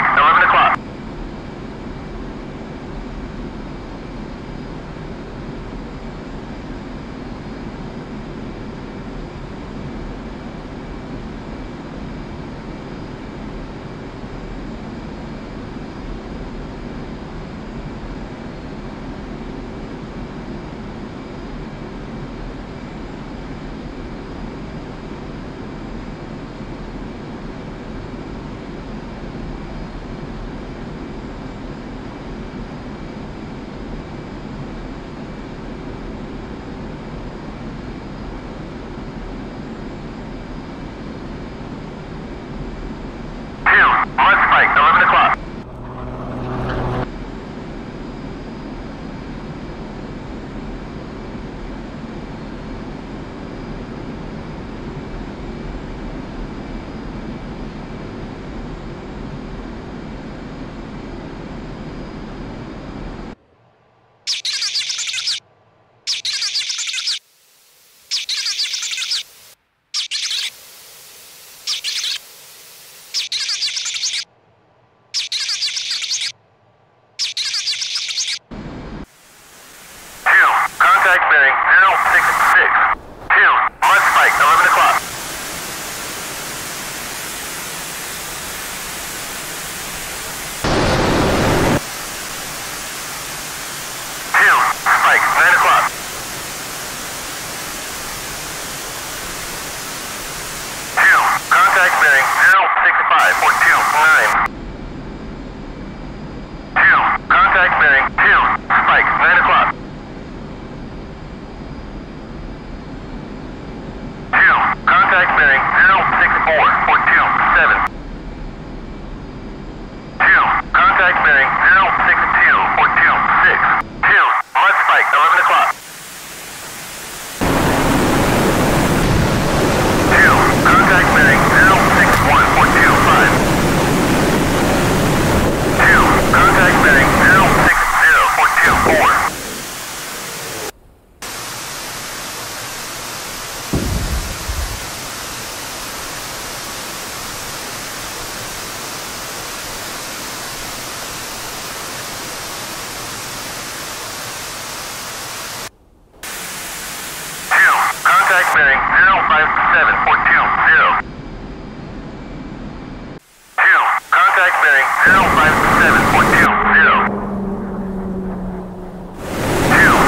6, 11 o'clock.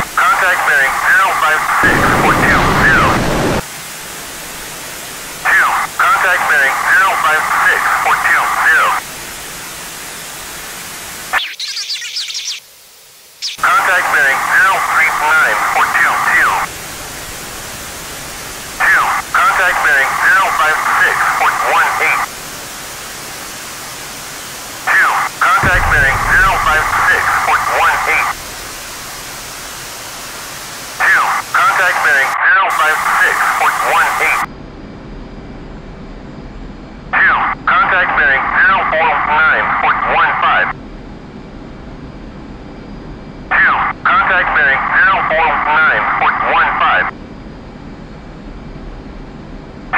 Contact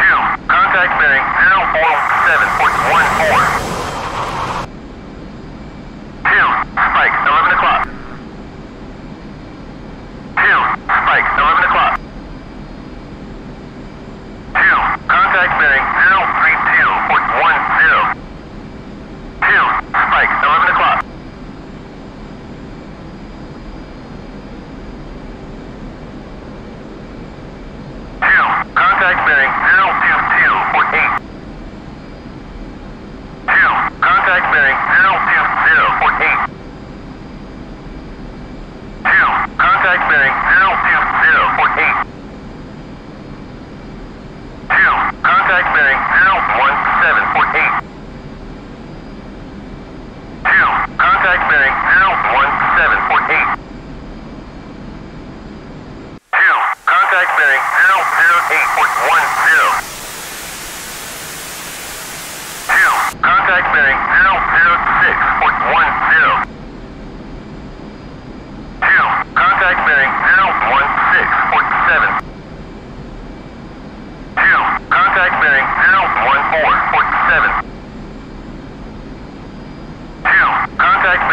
bearing 014, 47.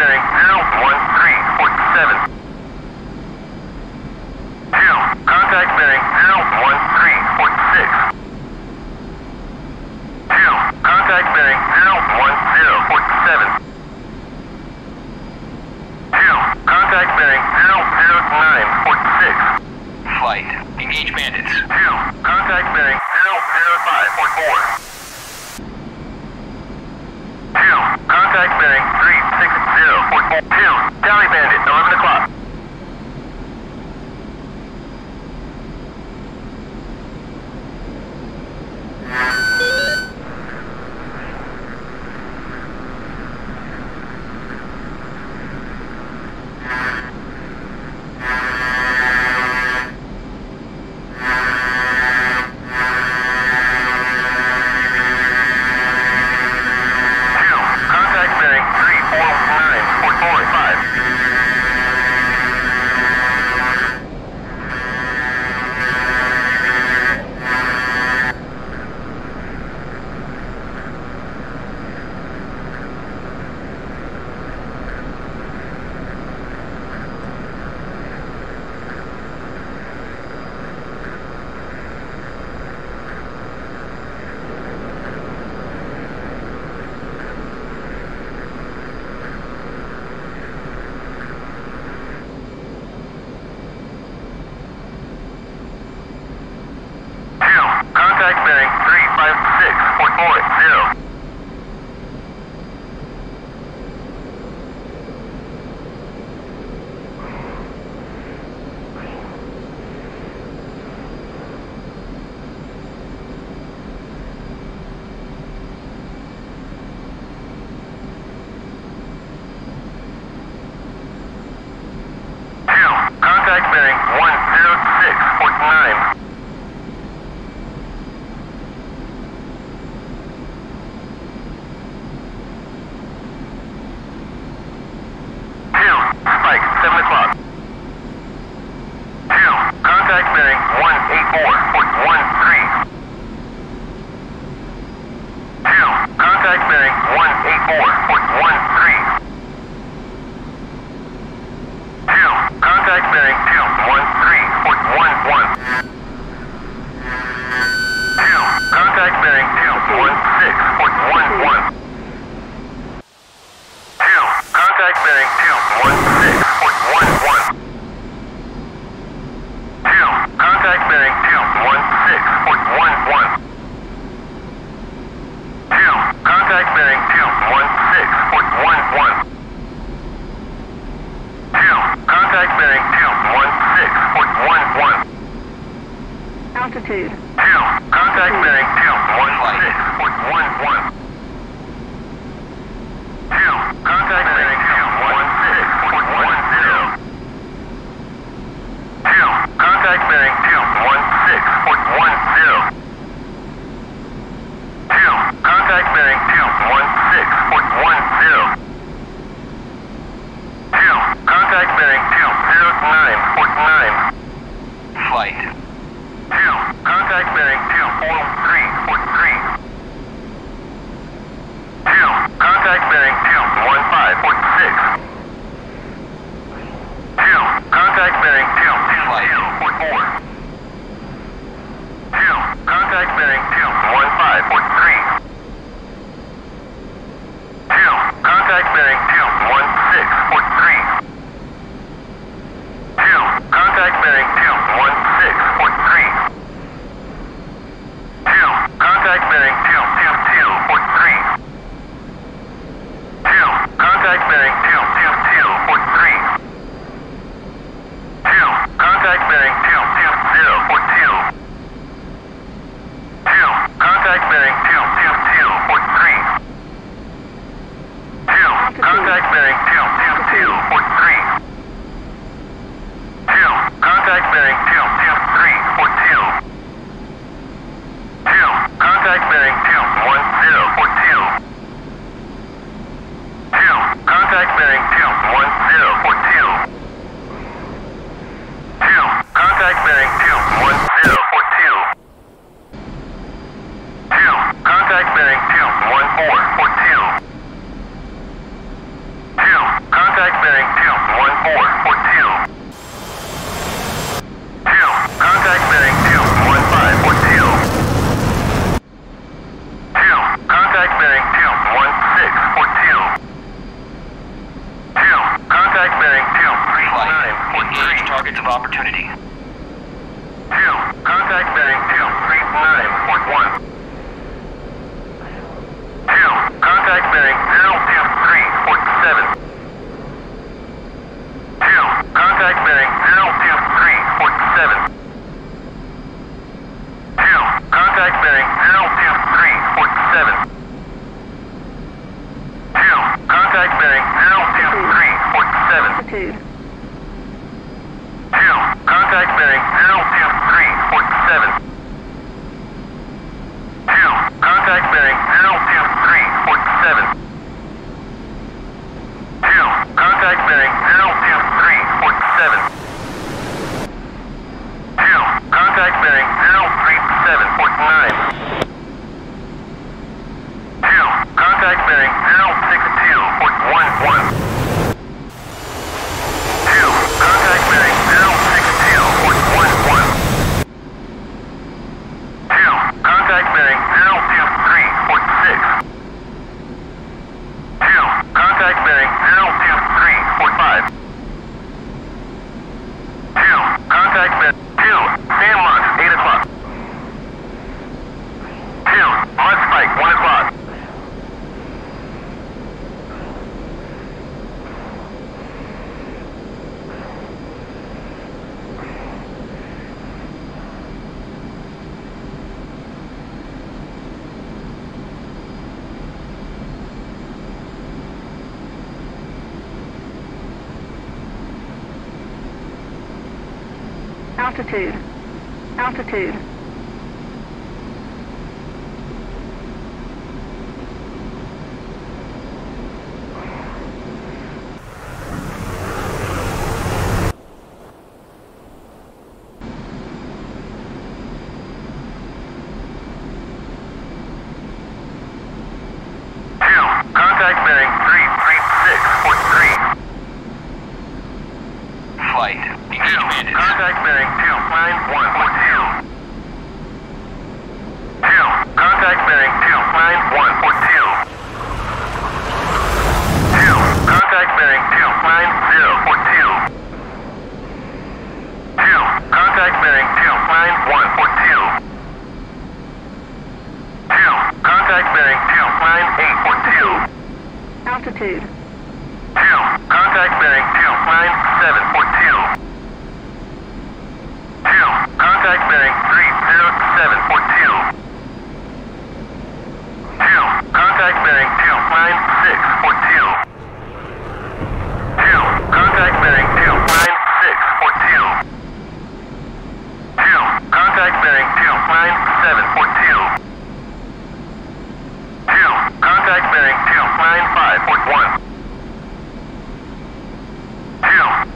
clearing 01347. 2, contact bearing 01346. 2, contact bearing 01047. 2, contact bearing 00946. Flight, engage bandits. 2, contact bearing 00544. 2, contact bearing 36044. 2, tally bandit, 11 o'clock. 3564480. 2, contact bearing 10649. 7 o'clock. 2, contact bearing 184.13. 2, contact bearing 184.13. 2, contact bearing 213.11. 2, contact bearing 216.11. 2, contact bearing 216.11. 2, contact bearing 216.11. 2, contact bearing 216.11. 2, contact bearing 216.11. Altitude. 2, contact bearing 216.11. 2, contact bearing 216.10. 2, contact bearing 216.10. 2, contact bearing 216.10. 2, contact bearing 209.9. Flight. 2, contact bearing 243.3. 2, contact bearing 215.6. 2, contact bearing 220.4. 2, contact bearing 215.3. 2, contact bearing 216.3. 2, contact bearing 216.3. 2, contact bearing 222.3. 2, contact bearing 222.3. 2, contact bearing 220.2. 2, contact bearing 222.3. 2, contact bearing 222.3. 2, contact bearing 223.2. 2, contact bearing 210.2. 2, contact bearing 210.2. 2, contact bearing 210.2. 2, contact bearing 214.2. 2, bearing 21442. Contact bearing 21542. 2. Contact bearing 21642. 2. Contact bearing 23943. Targets of opportunity. 2. Contact bearing 23941. 2. Contact bearing 02347. 2. Contact bearing 02347. 2. Contact bearing 02347. 2. Contact bearing 02347. 2. Contact bearing 02347. 2. Contact bearing 02347. 2. Contact bearing 02347. 2. Contact bearing 03749. 2. Contact bearing 062.11. 2. Contact bearing 062.11. 2. Contact bearing 02346. 2. Contact bearing 02345. 2. Contact bearing 2. Sand launch 8 o'clock. 2. Mud spike 1 o'clock. 2. Contact bearing 336.3. Flight. Commanded. Contact bearing 291.2. 2. Contact bearing 291.2. 2. Contact bearing 290.2. 2. Contact bearing 291.2. 2. Contact bearing 298.2. Altitude. 2. Contact bearing 297.2. 2. Contact bearing 307.2. 2. Contact bearing 296.2. 2. Contact bearing 296.2. 2. Contact bearing 297.2. 2. Contact bearing 295.1. 2.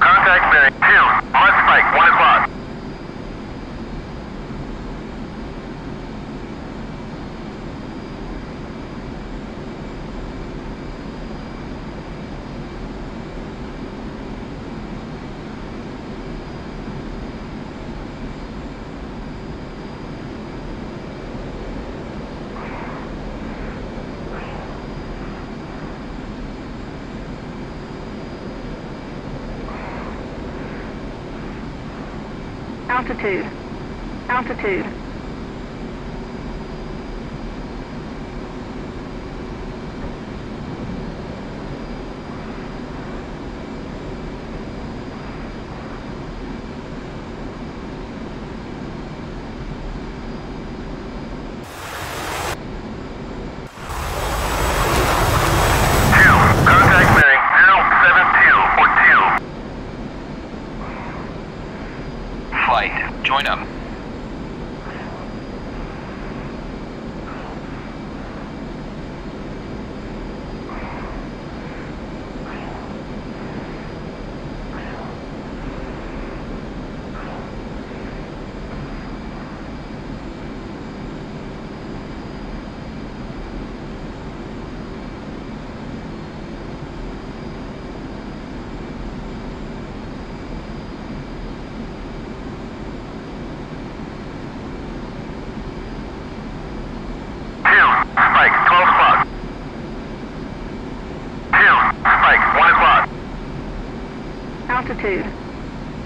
Contact bearing 2. Mud spike 1 o'clock. 2. Join up.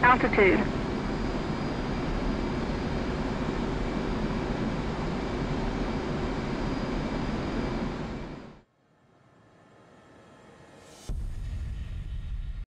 Altitude.